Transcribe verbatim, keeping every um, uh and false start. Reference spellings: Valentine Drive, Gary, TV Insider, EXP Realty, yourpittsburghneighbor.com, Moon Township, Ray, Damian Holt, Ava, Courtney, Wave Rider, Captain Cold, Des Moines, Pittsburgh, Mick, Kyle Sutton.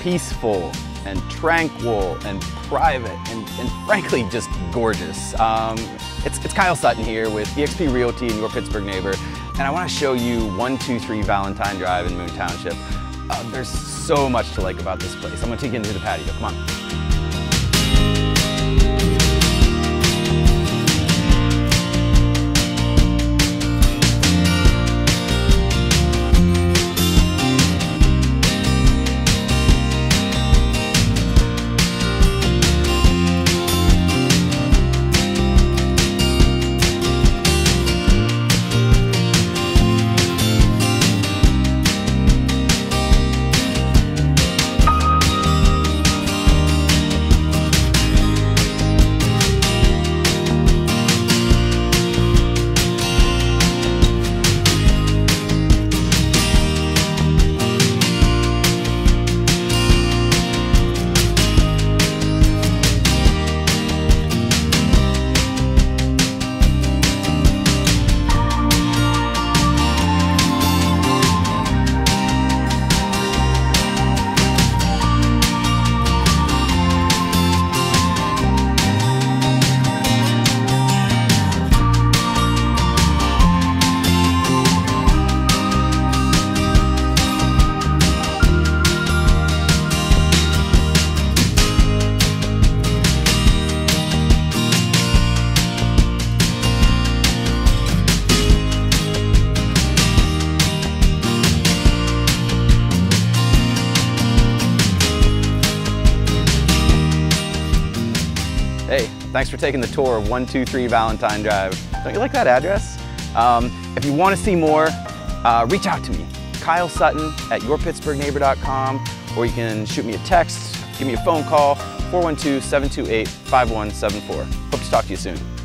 peaceful and tranquil and private and, and frankly just gorgeous. Um, it's, it's Kyle Sutton here with E X P Realty and Your Pittsburgh Neighbor, and I want to show you one two three Valentine Drive in Moon Township. Uh, there's so much to like about this place. I'm going to take you into the patio. Come on. Hey, thanks for taking the tour of one two three Valentine Drive. Don't you like that address? Um, if you want to see more, uh, reach out to me, Kyle Sutton at your pittsburgh neighbor dot com, or you can shoot me a text, give me a phone call, four one two, seven two eight, five one seven four. Hope to talk to you soon.